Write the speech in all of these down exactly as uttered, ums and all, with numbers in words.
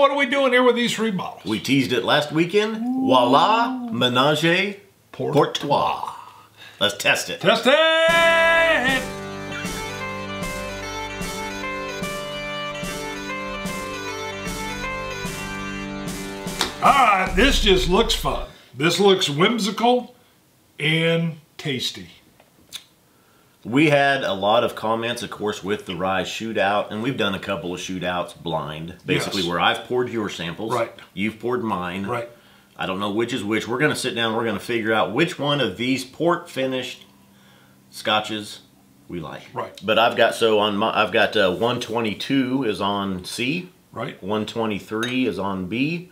what are we doing here with these three bottles? We teased it last weekend. Ooh. Voila, Menage Port, Port Trois. Let's test it. Test it! Alright, this just looks fun. This looks whimsical and tasty. We had a lot of comments, of course, with the rye shootout, and we've done a couple of shootouts blind, basically, yes. Where I've poured your samples, right. You've poured mine, right. I don't know which is which. We're going to sit down, we're going to figure out which one of these port finished scotches we like. Right. But I've got, so on my, I've got uh, one twenty-two is on C, right. one twenty-three is on B,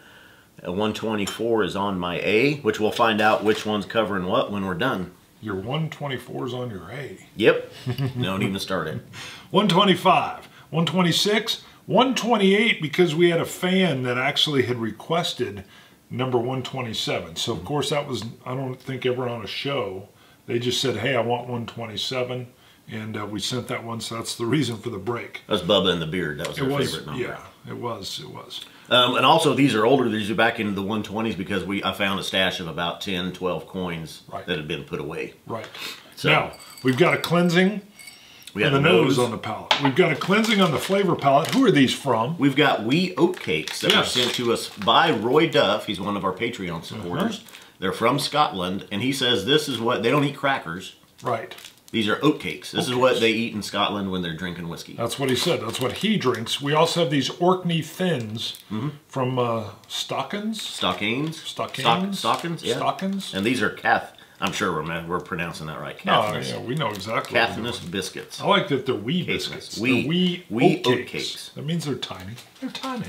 and one twenty-four is on my A, which we'll find out which one's covering what when we're done. Your one twenty-four is on your A. Yep. Don't even start it. one twenty-five, one twenty-six, one twenty-eight, because we had a fan that actually had requested number one twenty-seven. So, of course, that was, I don't think, ever on a show. They just said, hey, I want one twenty-seven, and uh, we sent that one, so that's the reason for the break. That's Bubba and the Beard. That was their favorite number. Yeah, it was. It was. Um, and also, these are older. These are back into the one twenties because we I found a stash of about ten, twelve coins right. that had been put away. Right. So, now, we've got a cleansing we and a nose. nose on the palate. We've got a cleansing on the flavor palette. Who are these from? We've got Wee Oat Cakes that yes. were sent to us by Roy Duff. He's one of our Patreon supporters. Uh-huh. They're from Scotland, and he says this is what... They don't eat crackers. Right. These are oat cakes. This oat is cakes. What they eat in Scotland when they're drinking whiskey. That's what he said. That's what he drinks. We also have these Orkney Thins mm-hmm. from uh, Stockins. Stockins. Stockins. Stockins, yeah. Stockins. And these are Cath... I'm sure we're, we're pronouncing that right. Cathinus. No, yeah, we know exactly. Cathinus biscuits. I like that they're wee biscuits. Wee, they're wee, wee oat, oat cakes. cakes. That means they're tiny. They're tiny.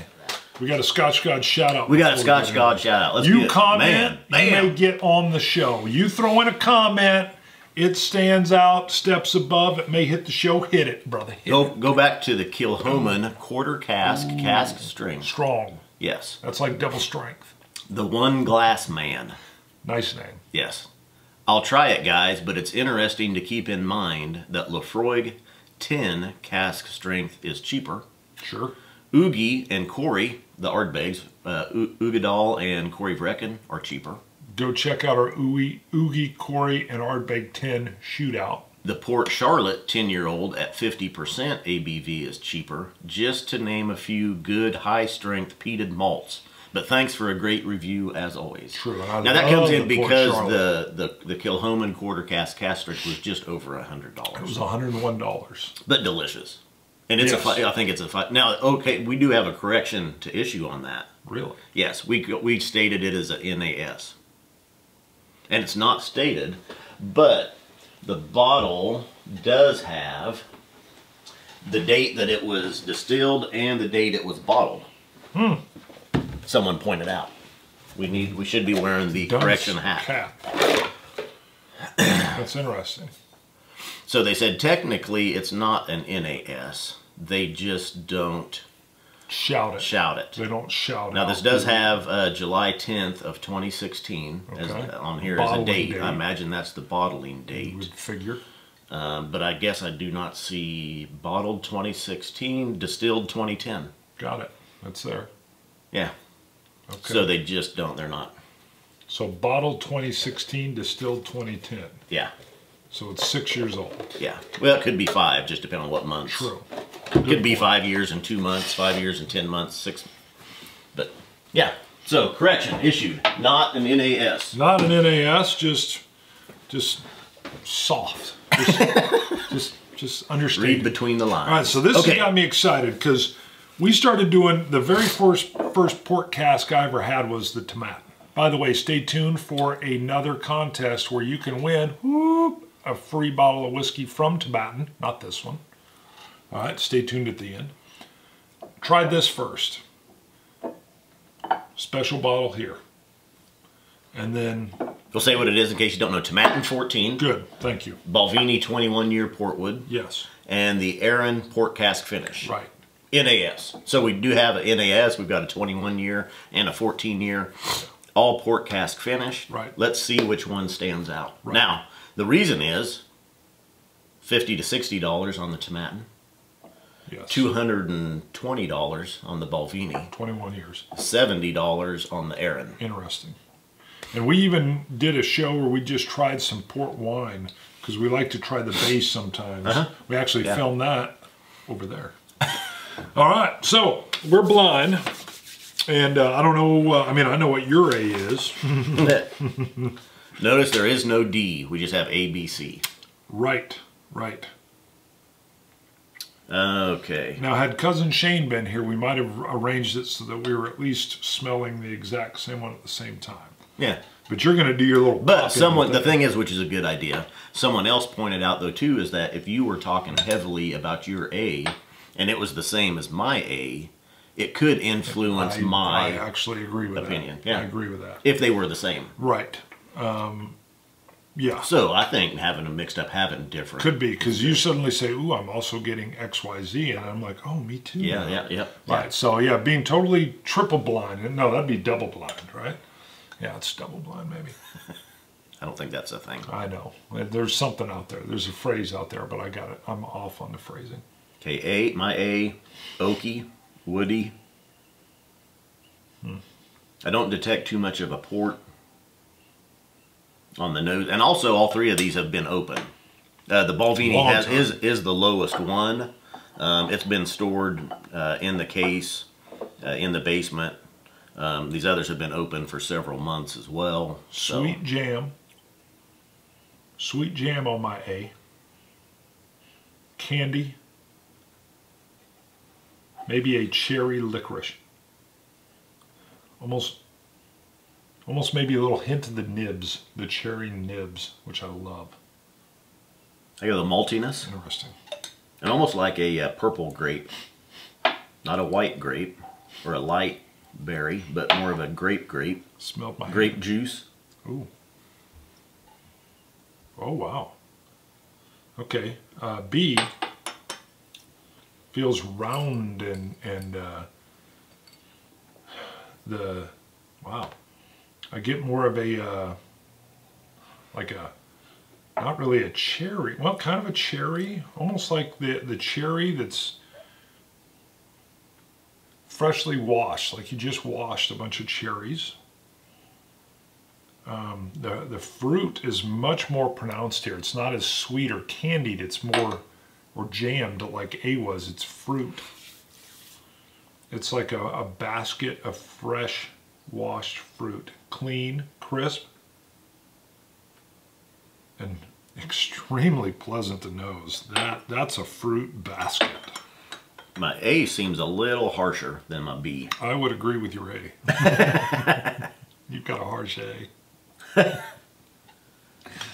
We got a Scotch God shout out. We got a Scotch God shout out. Let's you comment, man, man. You may get on the show. You throw in a comment. It stands out, steps above. It may hit the show. Hit it, brother. Hit go, it. go back to the Kilchoman quarter cask, Ooh, cask strength. Strong. Yes. That's like double strength. The One Glass Man. Nice name. Yes. I'll try it, guys, but it's interesting to keep in mind that Laphroaig ten cask strength is cheaper. Sure. Oogie and Corey, the Ardbegs, uh, Oogadal and Corey Vrecken are cheaper. Go check out our Oogie, Oogie Corey, and Ardbeg ten shootout. The Port Charlotte ten-year-old at fifty percent A B V is cheaper, just to name a few good high-strength peated malts. But thanks for a great review, as always. True. I now, that comes in because the, the, the Kilchoman quarter cask castric was just over one hundred dollars. It was one hundred one dollars. But delicious. And it's yes. a I think it's a fight. Now, okay, we do have a correction to issue on that. Really? Yes, we, we stated it as a N A S. And it's not stated, but the bottle does have the date that it was distilled and the date it was bottled. Hmm. Someone pointed out. We need. We should be wearing the Dunce correction hat. Cap. That's interesting. So they said technically it's not an N A S. They just don't shout it. Shout it. They don't shout it. Now this does have uh, July tenth of twenty sixteen okay. as, uh, on here bottling as a date. date. I imagine that's the bottling date. Would figure. Um, but I guess I do not see bottled twenty sixteen, distilled twenty ten. Got it. That's there. Yeah. Okay. So they just don't. They're not. So bottled twenty sixteen, distilled twenty ten. Yeah. So it's six years old. Yeah. Well, it could be five, just depending on what month. True. Good could be point. five years and two months, five years and ten months, six. But yeah. So correction issued. Not an N A S. Not an N A S. Just, just soft. Just, just, just understand. Read between the lines. All right. So this okay. has got me excited because we started doing the very first first port cask I ever had was the Tomatin. By the way, stay tuned for another contest where you can win whoop, a free bottle of whiskey from Tomatin. Not this one. All right, stay tuned at the end. Tried this first. Special bottle here. And then... We'll say what it is in case you don't know. Tomatin fourteen. Good, thank you. Balvenie twenty-one year Portwood. Yes. And the Arran Port Cask Finish. Right. N A S. So we do have an N A S. We've got a twenty-one year and a fourteen year. All Port Cask Finish. Right. Let's see which one stands out. Right. Now, the reason is fifty to sixty dollars on the Tomatin. Yes. two hundred twenty dollars on the Balvenie. twenty-one years. seventy dollars on the Arran. Interesting. And we even did a show where we just tried some port wine, because we like to try the base sometimes. Uh-huh. We actually yeah. filmed that over there. All right, so we're blind. And uh, I don't know, uh, I mean, I know what your A is. Notice there is no D. We just have A, B, C. Right, right. Okay. Now, had Cousin Shane been here, we might have arranged it so that we were at least smelling the exact same one at the same time. Yeah. But you're going to do your little... But someone, the thing is, which is a good idea, someone else pointed out, though, too, is that if you were talking heavily about your A, and it was the same as my A, it could influence I, my I actually agree with opinion. That. Yeah. I agree with that. If they were the same. Right. Um, yeah. So I think having them mixed up, having different. Could be, because you suddenly say, ooh, I'm also getting X Y Z, and I'm like, oh, me too. Yeah, man. yeah, yeah. Right, yeah. So yeah, being totally triple blind. No, that'd be double blind, right? Yeah, it's double blind maybe. I don't think that's a thing. I know. There's something out there. There's a phrase out there, but I got it. I'm off on the phrasing. Okay, A, my A, oaky, woody. Hmm. I don't detect too much of a port on the nose. And also, all three of these have been open. Uh, the Balvenie has, is, is the lowest one. Um, it's been stored uh, in the case, uh, in the basement. Um, these others have been open for several months as well. So. Sweet jam. Sweet jam on my A. Candy. Maybe a cherry licorice. Almost, almost maybe a little hint of the nibs, the cherry nibs, which I love. I got the maltiness. Interesting. And almost like a uh, purple grape. Not a white grape or a light berry, but more of a grape grape. Smelled my grape hand. Juice. Ooh. Oh, wow. Okay. Uh, B. Feels round and and uh, the wow, I get more of a uh, like a not really a cherry, well, kind of a cherry, almost like the the cherry that's freshly washed, like you just washed a bunch of cherries. Um, the the fruit is much more pronounced here. It's not as sweet or candied. It's more or jammed like A was. It's fruit. It's like a, a basket of fresh washed fruit. Clean, crisp, and extremely pleasant to nose. That, that's a fruit basket. My A seems a little harsher than my B. I would agree with your A. You've got a harsh A.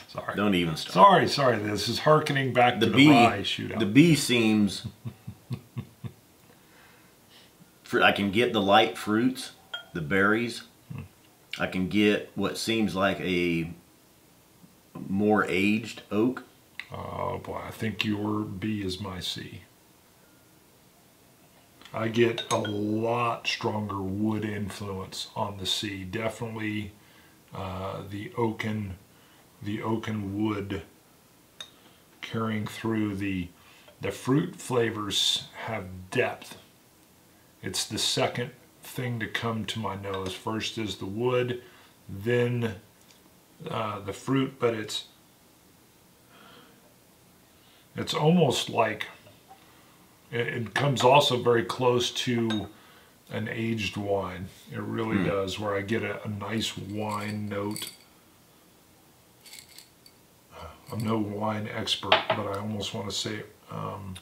Sorry. Don't even start. Sorry, sorry. This is hearkening back the to the B, Rye shootout. The B seems... for, I can get the light fruits, the berries. Hmm. I can get what seems like a more aged oak. Oh, boy. I think your B is my C. I get a lot stronger wood influence on the C. Definitely uh, the oaken... the oaken wood carrying through. The the fruit flavors have depth. It's the second thing to come to my nose. First is the wood, then uh, the fruit, but it's it's almost like it, it comes also very close to an aged wine. It really mm. does, where I get a, a nice wine note. I'm no wine expert, but I almost want to say, um,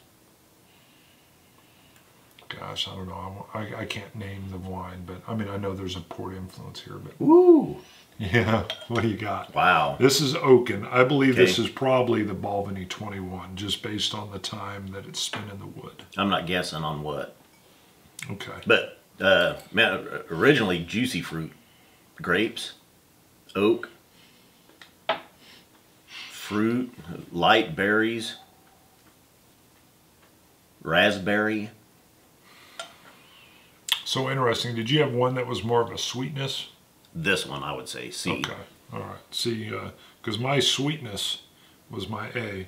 gosh, I don't know. I, I can't name the wine, but I mean, I know there's a port influence here. But woo! Yeah, what do you got? Wow. This is oaken. I believe okay. this is probably the Balvenie twenty-one, just based on the time that it's spent in the wood. I'm not guessing on what. Okay. But, uh, man, originally juicy fruit, grapes, oak, fruit, light berries, raspberry. So interesting. Did you have one that was more of a sweetness? This one, I would say C. Okay, all right. See, because uh, my sweetness was my A,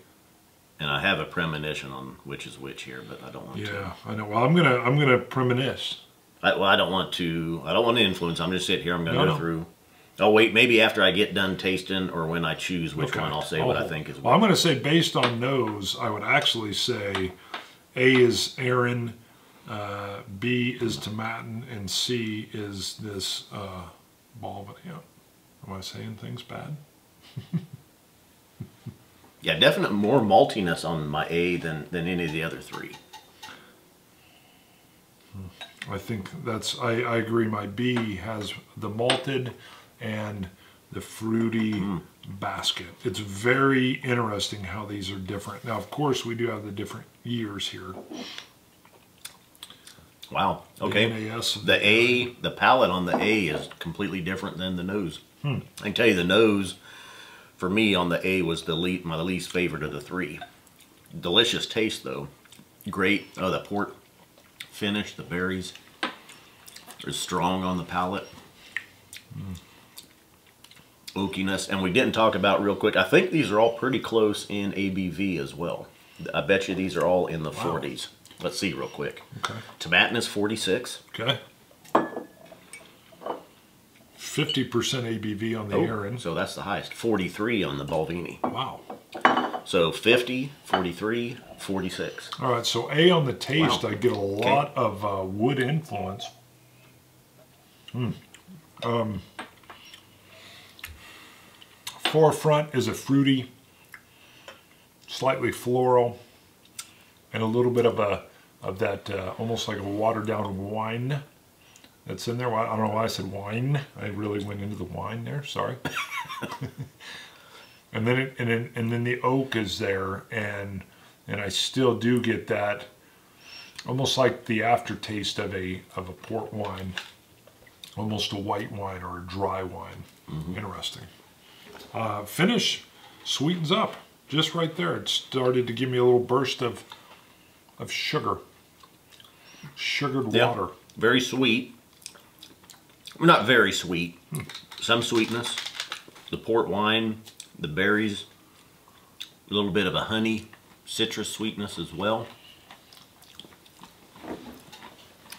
And I have a premonition on which is which here, but I don't want yeah, to. Yeah, I know. Well, I'm gonna I'm gonna premonish. I, well, I don't want to. I don't want to influence. I'm just sitting here. I'm gonna no, go no. through. Oh wait, maybe after I get done tasting, or when I choose which okay. one, I'll say I'll what hold. I think is. Well, I'm gonna say based on nose, I would actually say A is Arran, uh, B is Tomatin, and C is this uh, Balvenie. Am I saying things bad? Yeah, definite more maltiness on my A than, than any of the other three. I think that's, I, I agree. My B has the malted and the fruity mm. basket. It's very interesting how these are different. Now, of course, we do have the different years here. Wow. Okay. The, the A, the palate on the A is completely different than the nose. Hmm. I can tell you the nose... For me, on the A was the least, my least favorite of the three. Delicious taste, though. Great. Oh, the port finish, the berries are strong on the palate. Mm. Oakiness. And we didn't talk about real quick. I think these are all pretty close in A B V as well. I bet you these are all in the wow. forties. Let's see real quick. Okay. Tomatin is forty-six. Okay. fifty percent A B V on the oh, Arran. So that's the highest. forty-three on the Balvenie. Wow. So fifty, forty-three, forty-six. All right, so A on the taste, wow. I get a lot okay. of uh, wood influence. Mm. Um, forefront is a fruity, slightly floral, and a little bit of a of that uh, almost like a watered down wine. That's in there. I don't know why I said wine. I really went into the wine there. Sorry. and then it, and then and then the oak is there, and and I still do get that, almost like the aftertaste of a of a port wine, almost a white wine or a dry wine. Mm-hmm. Interesting. Uh, finish sweetens up just right there. It started to give me a little burst of of sugar, sugared yeah. water. Very sweet. Not very sweet, some sweetness, the port wine, the berries, a little bit of a honey, citrus sweetness as well.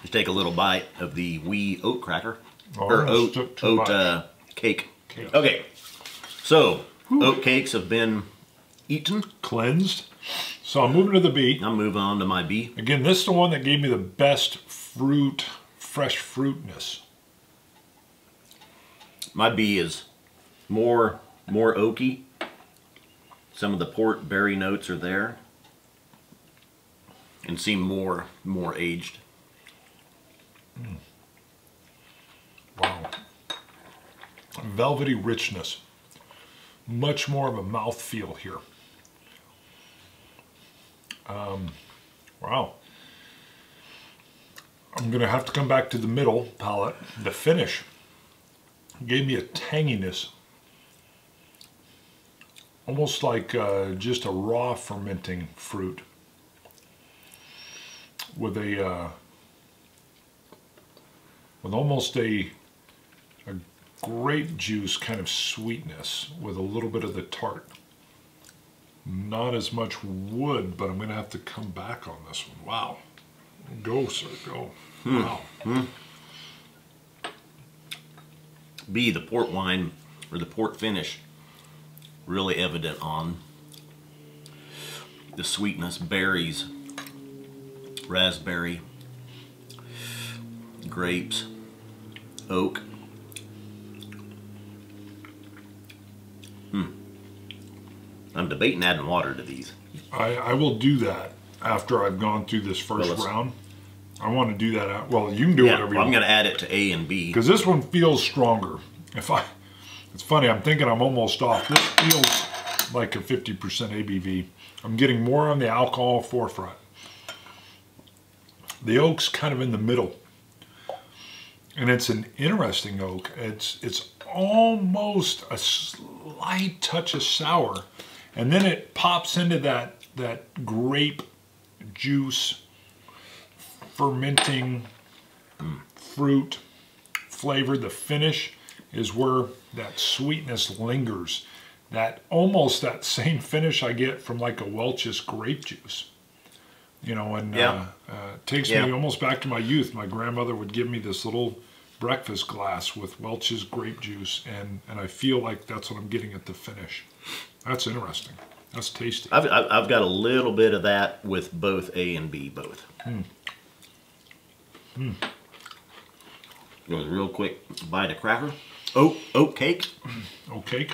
Just take a little bite of the wee oat cracker, oh, or oat, oat uh, cake. cake. Okay, so Whew. oat cakes have been eaten. Cleansed. So I'm moving to the B. I'm moving on to my B. Again, this is the one that gave me the best fruit, fresh fruitness. My B is more, more oaky. Some of the port berry notes are there and seem more, more aged. Mm. Wow. Velvety richness. Much more of a mouthfeel here. Um, wow. I'm gonna have to come back to the middle palate, the finish. Gave me a tanginess, almost like uh, just a raw fermenting fruit with a uh, with almost a, a grape juice kind of sweetness with a little bit of the tart. Not as much wood, but I'm gonna have to come back on this one. Wow, go sir, go! Mm. Wow. Mm. B, the port wine, or the port finish, really evident on the sweetness, berries, raspberry, grapes, oak. Hmm. I'm debating adding water to these. I, I will do that after I've gone through this first well, round. I want to do that out. Well, you can do yeah, whatever you I'm want. I'm going to add it to A and B. Because this one feels stronger. If I, It's funny, I'm thinking I'm almost off. This feels like a fifty percent A B V. I'm getting more on the alcohol forefront. The oak's kind of in the middle. And it's an interesting oak. It's, it's almost a slight touch of sour. And then it pops into that, that grape juice fermenting fruit flavor. The finish is where that sweetness lingers. that almost that same finish I get from like a Welch's grape juice. You know, and yeah. uh, uh, takes yeah. me almost back to my youth. My grandmother would give me this little breakfast glass with Welch's grape juice, and, and I feel like that's what I'm getting at the finish. That's interesting. That's tasty. I've, I've got a little bit of that with both A and B both. Mm. Mm. It was a real quick bite of cracker. Oat, oat cake. Oat cake.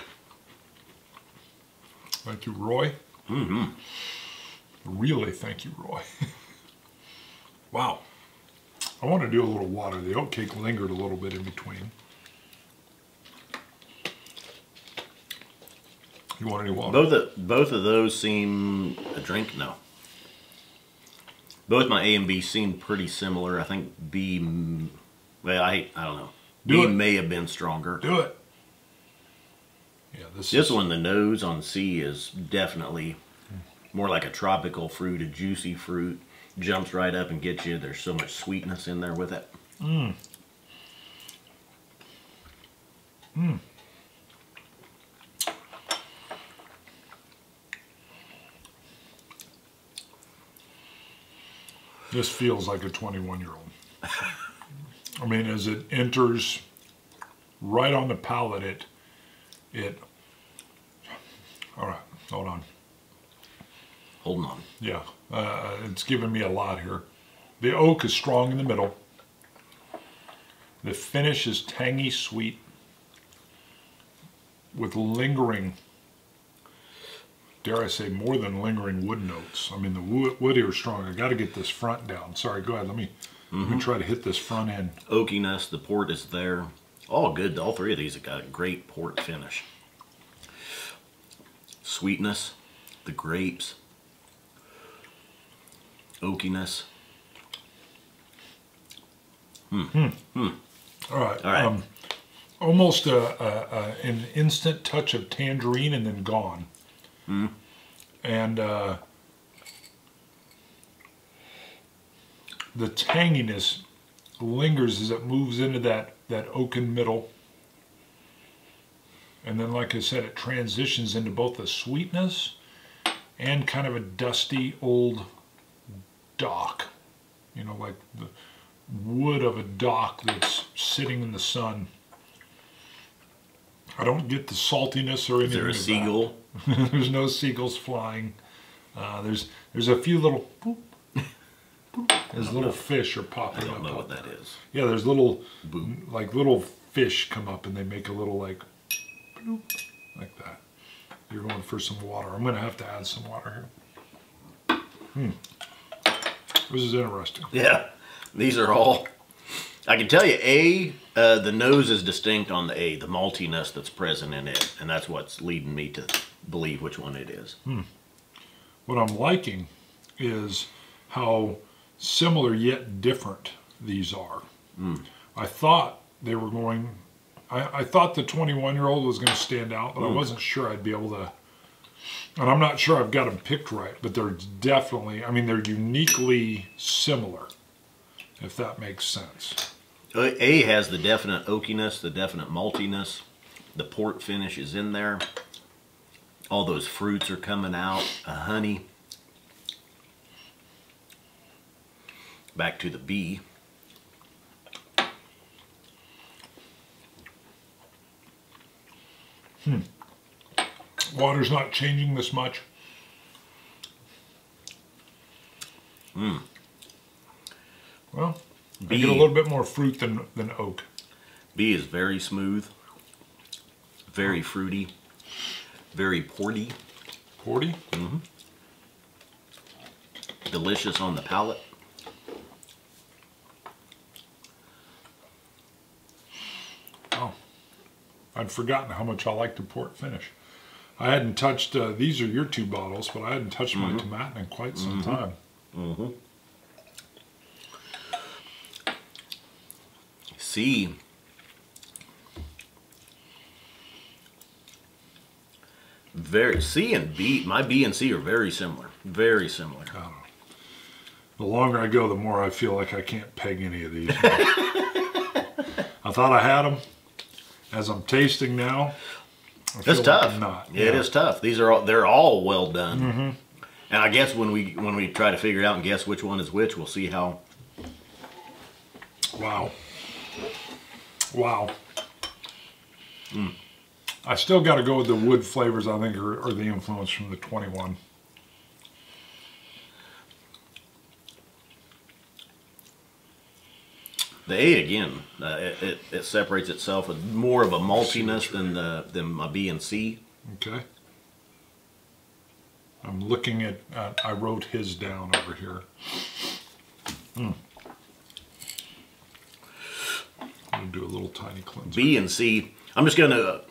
Thank you, Roy. Mm-hmm. Really, thank you, Roy. Wow. I want to do a little water. The oat cake lingered a little bit in between. You want any water? Both of, both of those seem a drink? No. Both my A and B seem pretty similar. I think B, well, I, I don't know. Do B it. May have been stronger. Do it. Yeah, this This is... one, the nose on C is definitely... more like a tropical fruit, a juicy fruit, jumps right up and gets you. There's so much sweetness in there with it. Mmm. Mmm. This feels like a twenty-one-year-old. I mean, as it enters right on the palate, it, it, all right, hold on. Holding on. Yeah, uh, it's giving me a lot here. The oak is strong in the middle. The finish is tangy sweet with lingering, dare I say, more than lingering wood notes. I mean, the wood, wood here is strong. I got to get this front down. Sorry, go ahead. Let me, mm-hmm. let me try to hit this front end. Oakiness, the port is there. All good. All three of these have got a great port finish. Sweetness, the grapes. Oakiness. Hmm. Hmm. Hmm. All right. All right. Um, almost a, a, a, an instant touch of tangerine and then gone. Hmm. And uh, the tanginess lingers as it moves into that, that oaken middle. And then, like I said, it transitions into both the sweetness and kind of a dusty old... dock, you know, like the wood of a dock that's sitting in the sun. I don't get the saltiness or anything. Is there a seagull? There's no seagulls flying. Uh, there's there's a few little boop, boop. There's little know. fish are popping up. I don't up, know what up. that is. Yeah, there's little boop. like little fish come up and they make a little like bloop, like that. You're going for some water. I'm going to have to add some water here. Hmm. This is interesting. Yeah, these are all. I can tell you, A, uh, the nose is distinct on the A, the maltiness that's present in it, and that's what's leading me to believe which one it is. Hmm. What I'm liking is how similar yet different these are. Mm. I thought they were going. I, I thought the twenty-one-year-old was going to stand out, but mm. I wasn't sure I'd be able to. And I'm not sure I've got them picked right, but they're definitely, I mean, they're uniquely similar, if that makes sense. A has the definite oakiness, the definite maltiness. The port finish is in there. All those fruits are coming out, a honey. Back to the B. Hmm. Water's not changing this much. Mm. Well, B, I get a little bit more fruit than, than oak. B is very smooth, very fruity, very porty. Porty? Mm-hmm. Delicious on the palate. Oh, I'd forgotten how much I like the port finish. I hadn't touched, uh, these are your two bottles, but I hadn't touched mm-hmm. my Tomatin in quite some mm-hmm. time. Mm-hmm. C. Very, C and B, my B and C are very similar. Very similar. I don't know. The longer I go, the more I feel like I can't peg any of these. I thought I had them. As I'm tasting now, It's tough. Like not, yeah. It is tough. These are all, they're all well done. Mm-hmm. And I guess when we when we try to figure it out and guess which one is which, we'll see how. Wow. Wow. Mm. I still got to go with the wood flavors. I think are, are the influence from the twenty-one. The eight again, uh, it, it, it separates itself with more of a maltiness than the than my B and C. Okay. I'm looking at. Uh, I wrote his down over here. Mm. I'm gonna do a little tiny cleanse. B and C. I'm just gonna. Uh,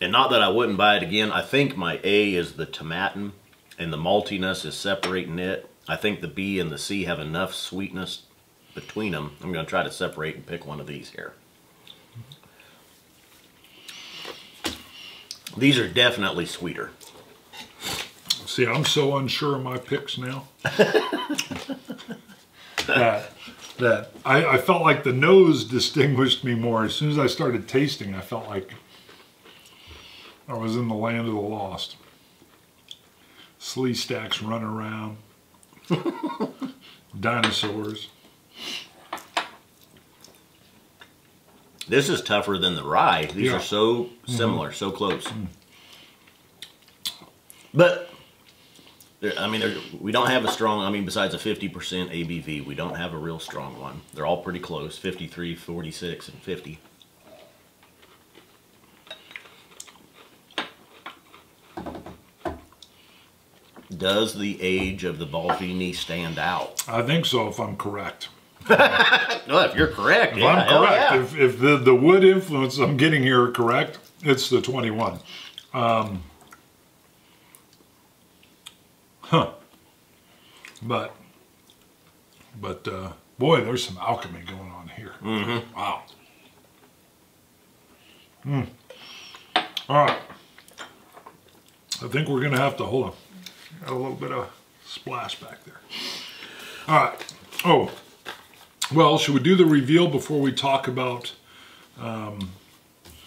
and not that I wouldn't buy it again. I think my A is the tomatin, and the maltiness is separating it. I think the B and the C have enough sweetness between them. I'm going to try to separate and pick one of these here. These are definitely sweeter. See, I'm so unsure of my picks now. that that I, I felt like the nose distinguished me more. As soon as I started tasting, I felt like I was in the land of the lost. Slee stacks run around. Dinosaurs. This is tougher than the rye. These yeah. are so similar, mm-hmm. so close. Mm. But, I mean, we don't have a strong, I mean, besides a fifty percent A B V, we don't have a real strong one. They're all pretty close, fifty-three, forty-six, and fifty. Does the age of the Balvenie stand out? I think so, if I'm correct. No, if you're correct, if yeah, I'm correct, yeah. if, if the, the wood influence I'm getting here are correct, it's the twenty-one. Um, huh. But, but uh, boy, there's some alchemy going on here. Mm-hmm. Wow. Mm. All right. I think we're going to have to, hold on. Got a little bit of splash back there. All right. Oh. Well, should we do the reveal before we talk about... Um,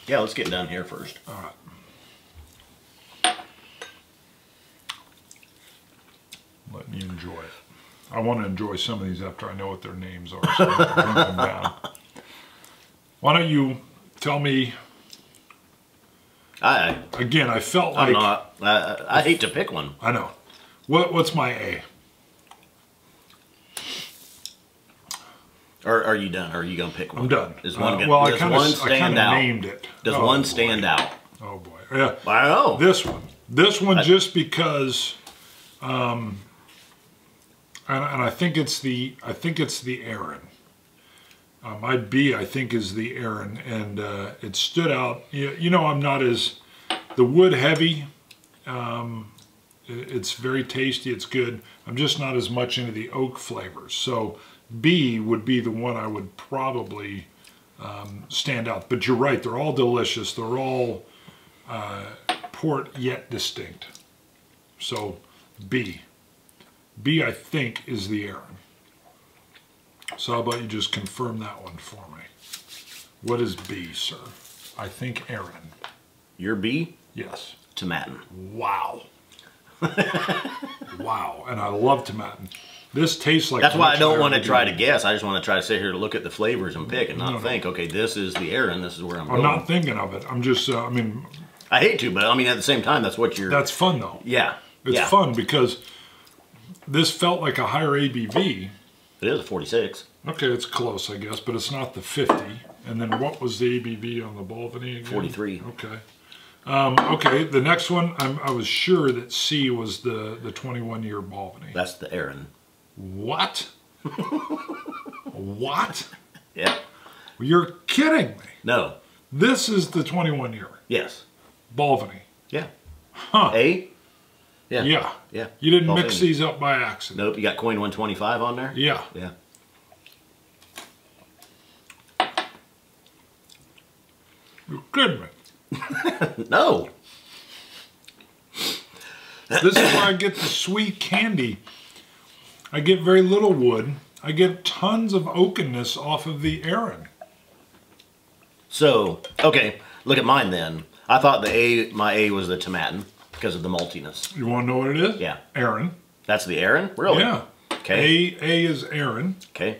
yeah, let's get down here first. All right. Let me enjoy it. I want to enjoy some of these after I know what their names are. So I'm them down. Why don't you tell me... I, Again, I felt I'm like... Not, I, I hate to pick one. I know. What, what's my A? Or are you done? Or are you going to pick one? I'm done. Does one, uh, get, well, does I kinda, one stand I out? Named it. Does oh, one boy. stand out? Oh, boy. Yeah. I know. This one. This one I, just because... Um, and, and I think it's the I think it's the Arran. Uh, my B, I think, is the Arran. And uh, it stood out. You, you know, I'm not as... The wood heavy. Um, it, it's very tasty. It's good. I'm just not as much into the oak flavors. So... B would be the one I would probably um, stand out. But you're right, they're all delicious. They're all uh, port yet distinct. So B. B, I think, is the Arran. So how about you just confirm that one for me? What is B, sir? I think Arran. Your B? Yes. Tomatin. Wow. Wow. And I love tomatin. This tastes like... That's why I don't want to try to guess. I just want to try to sit here to look at the flavors and pick and not no, no. think, okay, this is the Arran, this is where I'm, I'm going. I'm not thinking of it. I'm just, uh, I mean... I hate to, but I mean, at the same time, that's what you're... That's fun, though. Yeah. It's yeah. fun because this felt like a higher A B V. It is a forty-six. Okay, it's close, I guess, but it's not the fifty. And then what was the A B V on the Balvenie again? forty-three. Okay. Um, okay, the next one, I'm, I was sure that C was the twenty-one-year Balvenie. That's the Arran. What? What? Yeah. You're kidding me. No. This is the twenty-one year. Yes. Balvenie. Yeah. Huh. A? Yeah. Yeah. Yeah. You didn't Balvenie. mix these up by accident. Nope. You got coin one twenty-five on there? Yeah. Yeah. You're kidding me. No. This is where I get the sweet candy. I get very little wood. I get tons of oakenness off of the Arran. So, okay, Look at mine then. I thought the A, my A was the Tomatin because of the maltiness. You want to know what it is? Yeah. Arran. That's the Arran? Really? Yeah. Okay. A, A is Arran. Okay.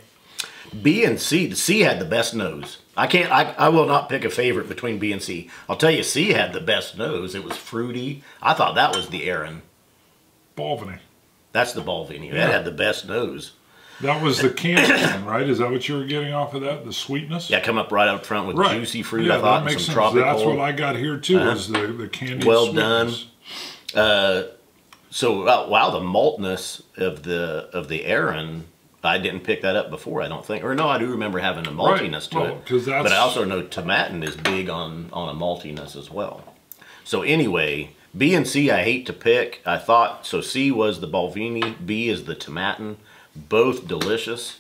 B and C. The C had the best nose. I can't, I, I will not pick a favorite between B and C. I'll tell you, C had the best nose. It was fruity. I thought that was the Arran. Balvenie. That's the Balvenie. Yeah. That had the best nose. That was the canned one, right? Is that what you were getting off of that? The sweetness? Yeah, come up right up front with right. juicy fruit, yeah, I thought, that makes some sense. Tropical. That's what I got here, too, uh, is the, the candied well sweetness. Well done. Uh, so, uh, wow, the maltness of the of the Arran, I didn't pick that up before, I don't think. Or, no, I do remember having a maltiness right. to well, it. That's... But I also know Tomatin is big on, on a maltiness as well. So, anyway, B and C I hate to pick. I thought, so C was the Balvenie, B is the Tomatin. Both delicious.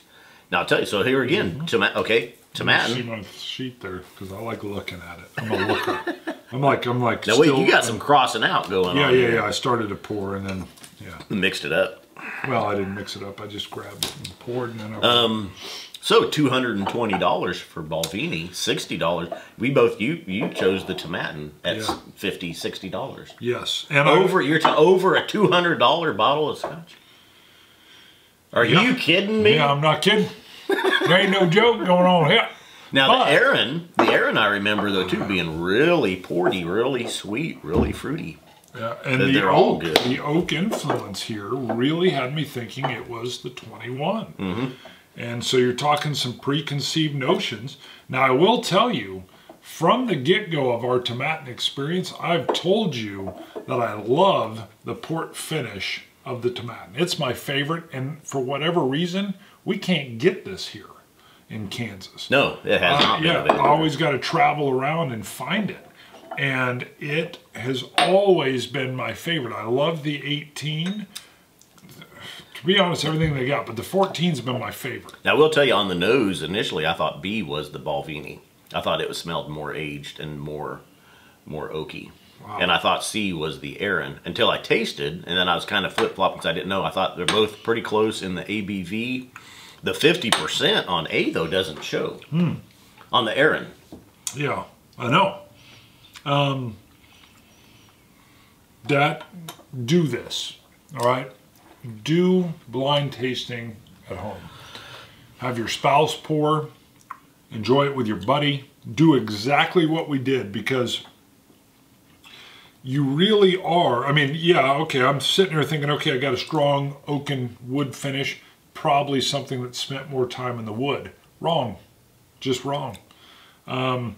Now I'll tell you, so here again, mm-hmm. toma okay, Tomatin. See my sheet there, because I like looking at it. I'm a looker. I'm like, I'm like Now still, wait, you got some crossing out going yeah, on. Yeah, yeah, yeah, I started to pour and then, yeah. Mixed it up. Well, I didn't mix it up. I just grabbed it and poured and then I... Um, so two hundred twenty dollars for Balvenie, sixty dollars. We both, you you chose the Tomatin at yeah. fifty, sixty dollars. Yes. And over, I, you're to over a two hundred dollar bottle of scotch? Are yeah. you kidding me? Yeah, I'm not kidding. There ain't no joke going on here. Now but, the Arran, the Arran I remember though too being really porty, really sweet, really fruity. Yeah, and the, the oak, all good. The oak influence here really had me thinking it was the twenty-one. Mm-hmm. And so you're talking some preconceived notions. Now I will tell you, from the get-go of our Tomatin experience, I've told you that I love the port finish of the Tomatin. It's my favorite, and for whatever reason, we can't get this here in Kansas. No, it has not. Uh, yeah, I always got to travel around and find it, and it has always been my favorite. I love the eighteen. To be honest, everything they got, but the fourteen's been my favorite. Now, I will tell you, on the nose, initially, I thought B was the Balvenie. I thought it was smelled more aged and more, more oaky. Wow. And I thought C was the Arran until I tasted, and then I was kind of flip-flopping because I didn't know. I thought they're both pretty close in the A B V. The fifty percent on A, though, doesn't show hmm. on the Arran. Yeah, I know. Um, that, do this, all right? Do blind tasting at home. Have your spouse pour. Enjoy it with your buddy. Do exactly what we did because... You really are. I mean, yeah, okay, I'm sitting here thinking, okay, I got a strong oak and wood finish, probably something that spent more time in the wood. Wrong. Just wrong. Um,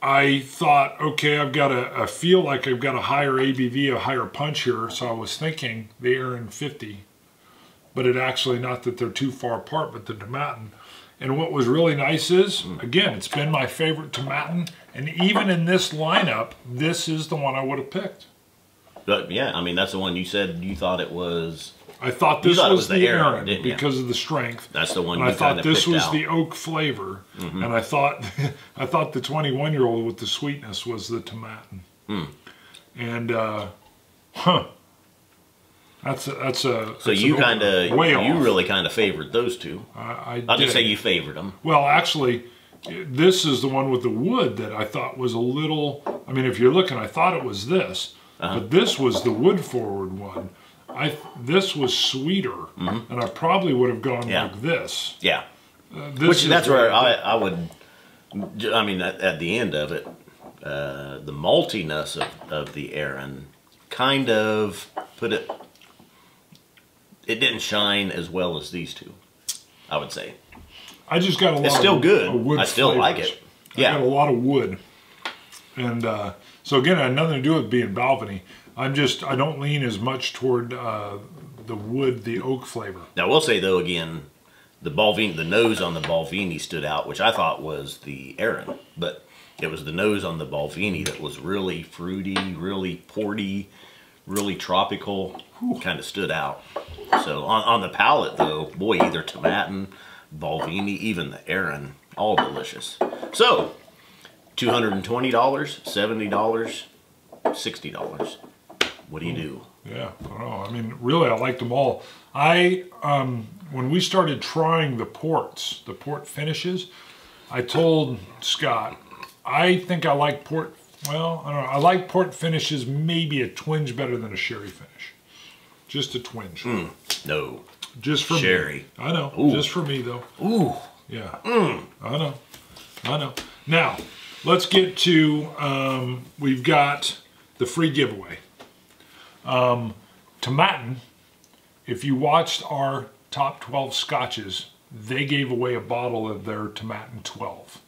I thought, okay, I've got a, I feel like I've got a higher A B V, a higher punch here, so I was thinking the Arran fifty, but it actually, not that they're too far apart, but the Tomatin. And what was really nice is, again, it's been my favorite Tomatin, and even in this lineup, this is the one I would have picked. But yeah, I mean, that's the one you said you thought it was. I thought this thought was, was the Arran because of the strength. That's the one. And you I thought this was out. The oak flavor, mm-hmm. and I thought, I thought the twenty-one-year-old with the sweetness was the Tomatin. Mm. And uh, huh, that's a, that's a. So that's you kind of you off. Really kind of favored those two. I, I I'll did. just say you favored them. Well, actually. This is the one with the wood that I thought was a little, I mean, if you're looking, I thought it was this, uh-huh. but this was the wood forward one. I This was sweeter, mm-hmm. and I probably would have gone yeah. like this. Yeah. Uh, this Which, that's where I, I would, I mean, at, at the end of it, uh, the maltiness of, of the Arran kind of put it, it didn't shine as well as these two, I would say. I just got a lot it's still of, good. Of wood I still flavors. Like it. Yeah. I got a lot of wood. And uh, so again, it had nothing to do with being Balvenie. I'm just, I don't lean as much toward uh, the wood, the oak flavor. Now, I will say though, again, the Balvenie, the nose on the Balvenie stood out, which I thought was the Arran, but it was the nose on the Balvenie that was really fruity, really porty, really tropical, kind of stood out. So on, on the palate though, boy, either Tomatin, Balvenie, even the Arran, all delicious. So, two hundred twenty dollars, seventy dollars, sixty dollars. What do you do? Yeah, I don't know. I mean, really, I liked them all. I, um, when we started trying the ports, the port finishes, I told Scott, I think I like port, well, I don't know. I like port finishes maybe a twinge better than a sherry finish. Just a twinge. Mm, no. Just for sherry. Me. I know. Ooh. Just for me, though. Ooh. Yeah. Mm. I know. I know. Now, let's get to, um, we've got the free giveaway. Um, Tomatin, if you watched our top twelve scotches, they gave away a bottle of their Tomatin twelve.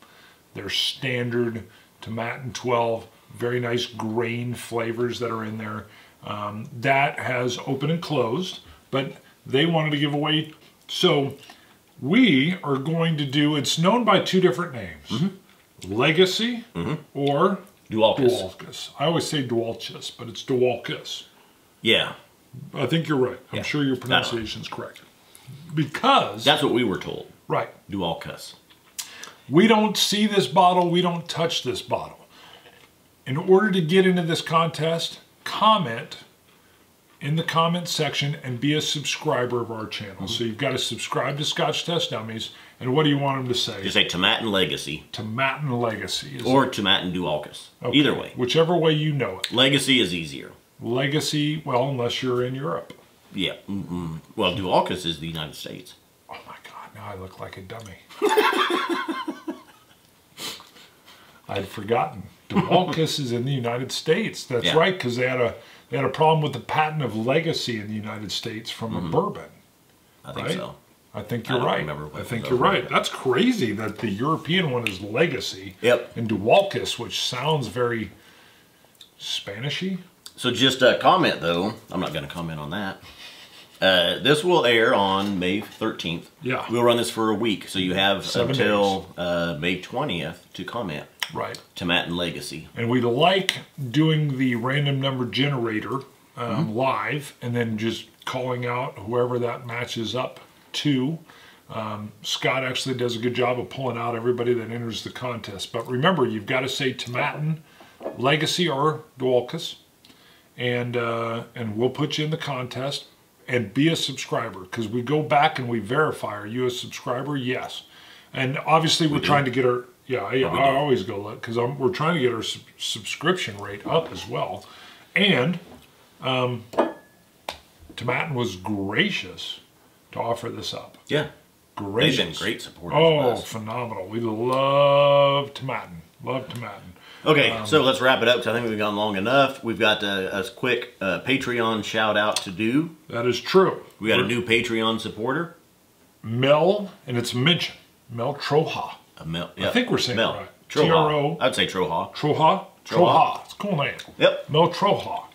Their standard Tomatin twelve, very nice grain flavors that are in there. Um, that has open and closed, but they wanted to give away. So we are going to do, it's known by two different names. Mm-hmm. Legacy mm-hmm. or Dualchas. Dualchas. I always say Dualchas, but it's Dualchas. Yeah. I think you're right. I'm yeah. sure your pronunciation's correct. Because... that's what we were told. Right. Dualchas. We don't see this bottle. We don't touch this bottle. In order to get into this contest, comment in the comment section and be a subscriber of our channel. Mm-hmm. So you've got to subscribe to Scotch Test Dummies. And what do you want them to say? Just say Tomatin Legacy. Tomatin Legacy. Or it? Tomatin Dualchas. Okay. Either way. Whichever way you know it. Legacy is easier. Legacy, well, unless you're in Europe. Yeah. Mm-mm. Well, Dualchas is the United States. Oh, my God. Now I look like a dummy. I'd forgotten. Dualchas is in the United States. That's yeah. right, because they had a they had a problem with the patent of Legacy in the United States from mm-hmm. a bourbon. I think right? so. I think you're I right. Remember I think you're right. That. That's crazy that the European one is Legacy. Yep. And Dualchas, which sounds very Spanishy. So just a comment, though. I'm not going to comment on that. Uh, this will air on May thirteenth. Yeah. We'll run this for a week, so you have Seven until uh, May twentieth to comment. Right. Tomatin Legacy. And we like doing the random number generator um, mm-hmm. live and then just calling out whoever that matches up to. Um, Scott actually does a good job of pulling out everybody that enters the contest. But remember, you've got to say Tomatin Legacy or Dualchas, and uh, and we'll put you in the contest. And be a subscriber, because we go back and we verify, are you a subscriber? Yes. And obviously we're we trying do. to get our, yeah, I, oh, I always go look, because we're trying to get our sub subscription rate up as well. And um, Tomatin was gracious to offer this up. Yeah. Gracious. They've been great supporters. Oh, phenomenal. We love Tomatin. Love Tomatin. Okay, um, so let's wrap it up because I think we've gone long enough. We've got a, a quick uh, Patreon shout out to do. That is true. We got We're, a new Patreon supporter. Mel, and it's mentioned. Mel Troha. Uh, Mel, yep. I think we're saying Mel. It right. Troha. T R O. I'd say Troha. Troha. Troha. It's a cool name. Yep. Mel Troha.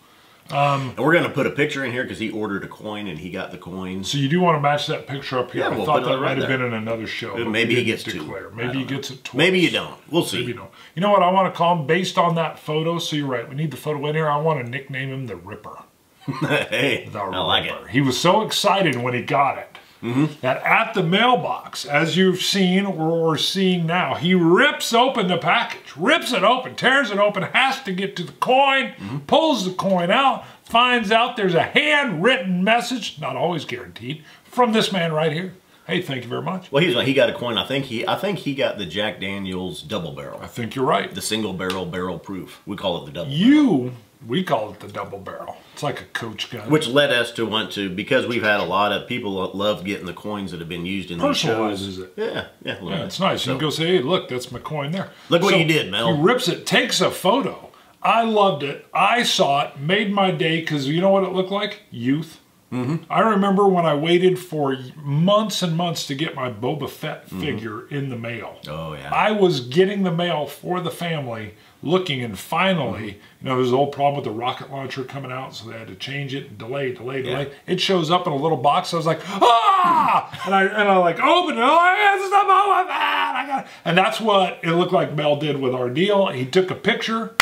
Um, and we're going to put a picture in here because he ordered a coin and he got the coin. So you do want to match that picture up here. Yeah, we'll I thought that right might have been in another show. Maybe he gets declare. Two. Maybe he know. Gets it twice. Maybe you don't. We'll see. Maybe you don't. You know what I want to call him based on that photo? So you're right. We need the photo in here. I want to nickname him the Ripper. Hey, the I Ripper. Like it. He was so excited when he got it mm-hmm. that at the mailbox, as you've seen or we're seeing now, he rips open the package. Rips it open, tears it open, has to get to the coin, mm-hmm. pulls the coin out, finds out there's a handwritten message, not always guaranteed, from this man right here. Hey, thank you very much. Well, he's like, he got a coin. I think he, I think he got the Jack Daniel's double barrel. I think you're right. The single barrel barrel proof. We call it the double. You, barrel. We call it the double barrel. It's like a coach gun. Which led us to want to, because we've had a lot of people that love getting the coins that have been used in these shows. Personalizes it. Yeah, yeah. Yeah, it's nice. So, you can go say, hey, look, that's my coin there. Look so what you did, Mel. He rips it, takes a photo. I loved it. I saw it. Made my day because you know what it looked like? Youth. Mm-hmm. I remember when I waited for months and months to get my Boba Fett figure mm-hmm. in the mail. Oh, yeah. I was getting the mail for the family, looking, and finally, mm-hmm. you know, there's an old problem with the rocket launcher coming out, so they had to change it, and delay, delay, delay. Yeah. It shows up in a little box. I was like, ah! and I and I like opened it. Oh, it's the Boba Fett! I got it. And that's what it looked like Mel did with our deal. He took a picture,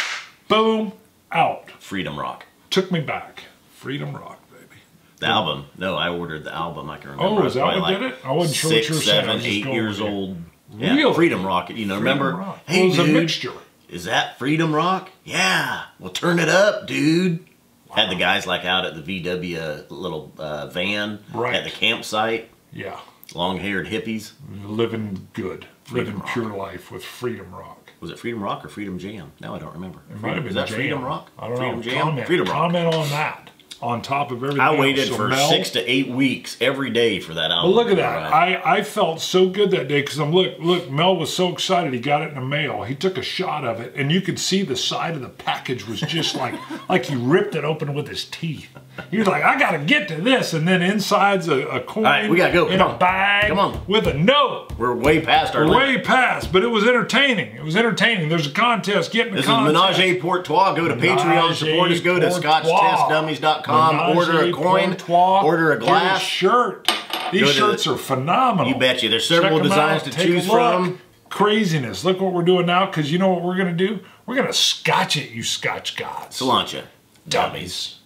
boom, out. Freedom Rock. Took me back. Freedom Rock. The album. No, I ordered the album. I can remember. Oh, is that what like did it? I wasn't sure what you were saying. Six, seven, eight years old. Yeah, really? Freedom Rock. You know, Freedom remember? Rock. Hey, well, it was dude, a mixture. Is that Freedom Rock? Yeah. Well, turn it up, dude. Wow. Had the guys like out at the V W little uh, van right. at the campsite. Yeah. Long-haired hippies. Living good. Living pure life with Freedom Rock. Was it Freedom Rock or Freedom Jam? No, I don't remember. It might have been that Freedom Rock? I don't know. Freedom Jam? Comment on that. On top of everything I waited else. for Mel, six to eight weeks every day for that album. Well, look at that. Right. I, I felt so good that day because I'm look, look, Mel was so excited. He got it in the mail. He took a shot of it, and you could see the side of the package was just like, like he ripped it open with his teeth. He was like, I got to get to this. And then inside's a, a coin right, we gotta go. in Come a on. bag Come on. with a note. We're way past our We're way past, but it was entertaining. It was entertaining. There's a contest. Get in the this contest. This is Menage Port Trois. Go to Menage Patreon. Support us. Go to Scotch Test Dummies dot com. Menage order a coin, trois, order a glass, a shirt. These shirts the, are phenomenal. You betcha. There's several designs out, to choose from. Craziness. Look what we're doing now, because you know what we're going to do? We're going to scotch it, you Scotch gods. Cilantro. Dummies. Dummies.